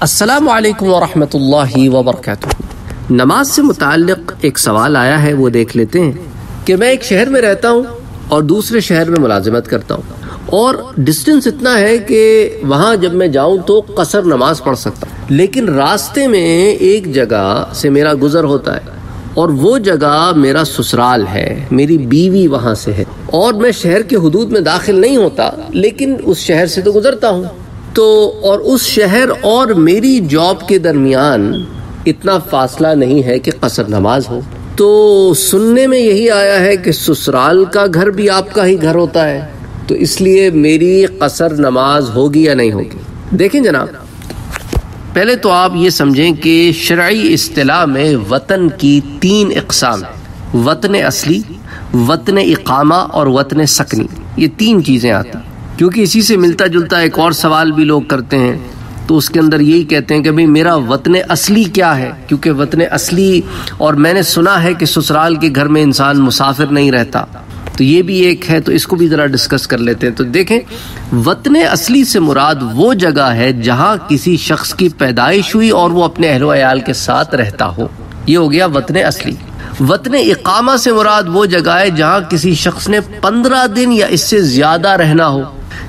अस्सलामु अलैकुम वरहमतुल्लाहि वबरकातुहू। नमाज से मुताल्लिक़ एक सवाल आया है, वो देख लेते हैं कि मैं एक शहर में रहता हूँ और दूसरे शहर में मुलाजिमत करता हूँ, और डिस्टेंस इतना है कि वहाँ जब मैं जाऊँ तो कसर नमाज पढ़ सकता हूँ, लेकिन रास्ते में एक जगह से मेरा गुज़र होता है और वो जगह मेरा ससुराल है, मेरी बीवी वहाँ से है और मैं शहर के हदूद में दाखिल नहीं होता, लेकिन उस शहर से तो गुज़रता हूँ। तो और उस शहर और मेरी जॉब के दरमियान इतना फासला नहीं है कि कसर नमाज हो। तो सुनने में यही आया है कि ससुराल का घर भी आपका ही घर होता है, तो इसलिए मेरी कसर नमाज होगी या नहीं होगी? देखें जनाब, पहले तो आप ये समझें कि शरई इस्तिलाह में वतन की तीन इकसाम है, वतन असली, वतन इकामा और वतन सकनी, ये तीन चीज़ें आती हैं। क्योंकि इसी से मिलता जुलता एक और सवाल भी लोग करते हैं, तो उसके अंदर यही कहते हैं कि भाई मेरा वतन असली क्या है, क्योंकि वतन असली, और मैंने सुना है कि ससुराल के घर में इंसान मुसाफिर नहीं रहता, तो ये भी एक है, तो इसको भी ज़रा डिस्कस कर लेते हैं। तो देखें, वतन असली से मुराद वो जगह है जहाँ किसी शख्स की पैदाइश हुई और वो अपने अहल व अयाल के साथ रहता हो, ये हो गया वतन असली। वतन इकामा से मुराद वो जगह है जहाँ किसी शख्स ने 15 दिन या इससे ज़्यादा रहना हो।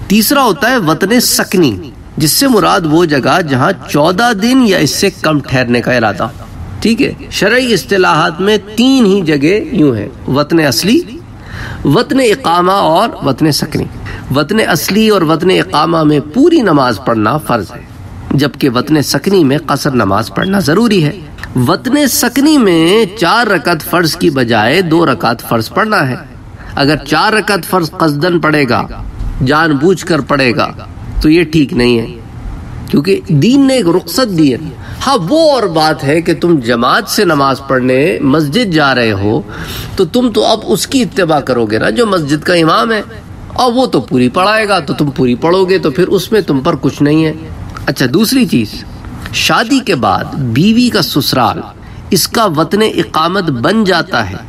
तीसरा होता है वतन सकनी, जिससे मुराद वो जगह जहाँ 14 दिन या इससे कम ठहरने का इरादा। ठीक है, शरई इस्तिलाहात में तीन ही जगह यूं है, वतन असली, वतन इकामा और वतन सकनी। वतन असली और वतन इकामा में पूरी नमाज पढ़ना फ़र्ज है, जबकि वतन सकनी में कसर नमाज पढ़ना ज़रूरी है। वतन सकनी में 4 रकात फ़र्ज की बजाय 2 रकात फ़र्ज पढ़ना है। अगर 4 रकात फ़र्ज कसदन पड़ेगा, जानबूझकर पड़ेगा, तो ये ठीक नहीं है, क्योंकि दीन ने एक रुख्सत दी है। हाँ, वो और बात है कि तुम जमात से नमाज पढ़ने मस्जिद जा रहे हो तो तुम तो अब उसकी इत्तबा करोगे ना जो मस्जिद का इमाम है, और वो तो पूरी पढ़ाएगा, तो तुम पूरी पढ़ोगे, तो फिर उसमें तुम पर कुछ नहीं है। अच्छा, दूसरी चीज़, शादी के बाद बीवी का ससुराल इसका वतन इकामत बन जाता है,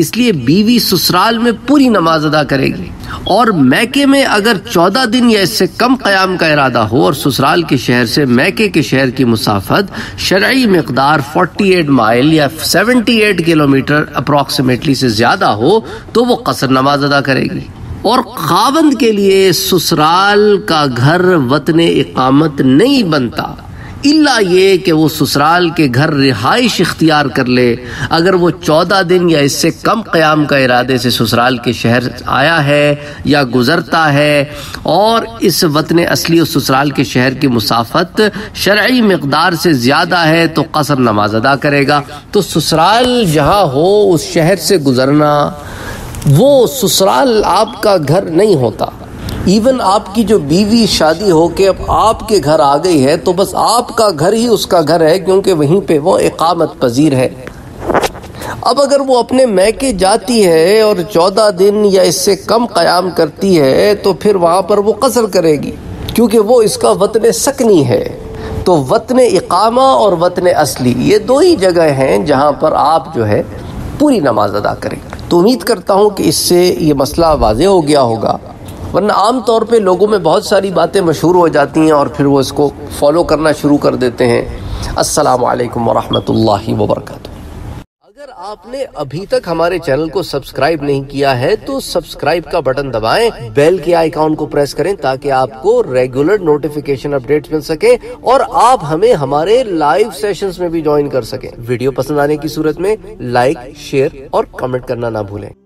इसलिए बीवी ससुराल में पूरी नमाज अदा करेगी। और मैके में अगर 14 दिन या इससे कम क़याम का इरादा हो और ससुराल के शहर से मैके के शहर की मुसाफत शरई मकदार 48 माइल या 78 किलोमीटर अप्रॉक्सीमेटली से ज़्यादा हो तो वो कसर नमाज अदा करेगी। और खावंद के लिए ससुराल का घर वतन इकामत नहीं बनता, इल्ला ये कि वो ससुराल के घर रिहाइश इख्तियार कर ले। अगर वो 14 दिन या इससे कम क़याम का इरादे से ससुराल के शहर आया है या गुज़रता है, और इस वतन असली और ससुराल के शहर की मुसाफत शरई मकदार से ज़्यादा है तो कसर नमाज अदा करेगा। तो ससुराल जहाँ हो उस शहर से गुज़रना, वो ससुराल आपका घर नहीं होता। इवन आपकी जो बीवी शादी होके अब आपके घर आ गई है तो बस आपका घर ही उसका घर है, क्योंकि वहीं पे वो इकामत पजीर है। अब अगर वो अपने मैके जाती है और 14 दिन या इससे कम क़याम करती है तो फिर वहाँ पर वो कसर करेगी, क्योंकि वो इसका वतन सकनी है। तो वतन इकामा और वतन असली ये दो ही जगह हैं जहाँ पर आप जो है पूरी नमाज अदा करें। तो उम्मीद करता हूँ कि इससे ये मसला वाज़ेह हो गया होगा, वरना आम तौर पे लोगों में बहुत सारी बातें मशहूर हो जाती हैं और फिर वो इसको फॉलो करना शुरू कर देते हैं। अस्सलामु अलैकुम वरहमतुल्लाहि वबरकातुहू। अगर आपने अभी तक हमारे चैनल को सब्सक्राइब नहीं किया है तो सब्सक्राइब का बटन दबाएं, बेल के आइकॉन को प्रेस करें ताकि आपको रेगुलर नोटिफिकेशन अपडेट्स मिल सके और आप हमें हमारे लाइव सेशंस में भी ज्वाइन कर सकें। वीडियो पसंद आने की सूरत में लाइक, शेयर और कमेंट करना ना भूलें।